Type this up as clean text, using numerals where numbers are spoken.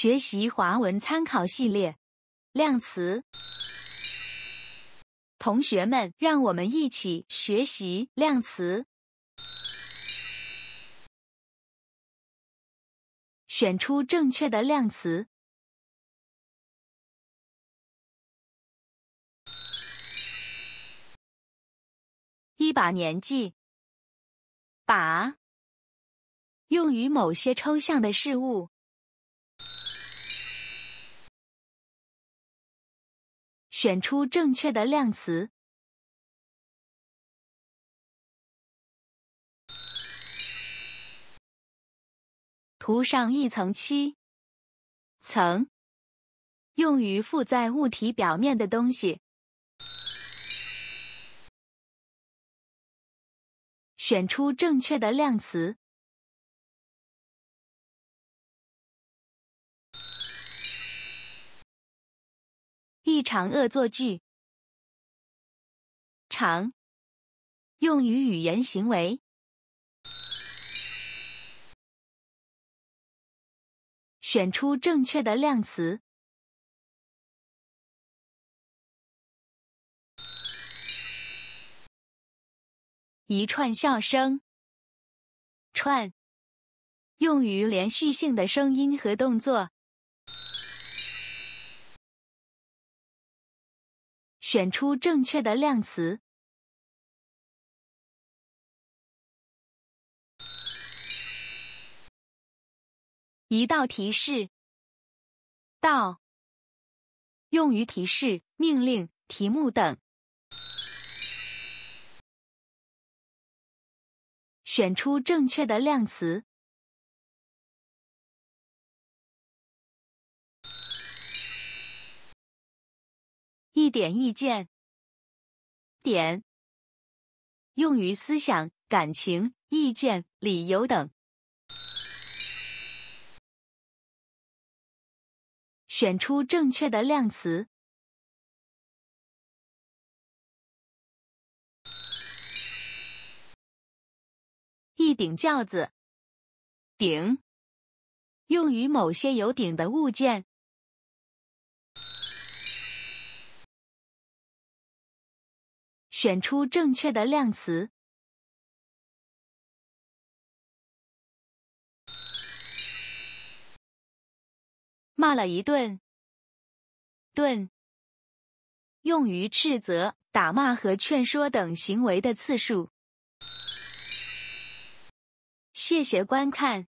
学习华文参考系列，量词。同学们，让我们一起学习量词。选出正确的量词。一把年纪。把。 用于某些抽象的事物。选出正确的量词。涂上一层漆。层，用于附在物体表面的东西。选出正确的量词。 一场恶作剧。场，用于语言行为。选出正确的量词。一串笑声。串，用于连续性的声音和动作。 选出正确的量词。一道提示。道，用于提示、命令、题目等。选出正确的量词。 一点意见。点，用于思想、感情、意见、理由等。选出正确的量词。一顶轿子。顶，用于某些有顶的物件。 选出正确的量词。骂了一顿。顿，用于斥责、打骂和劝说等行为的次数。谢谢观看。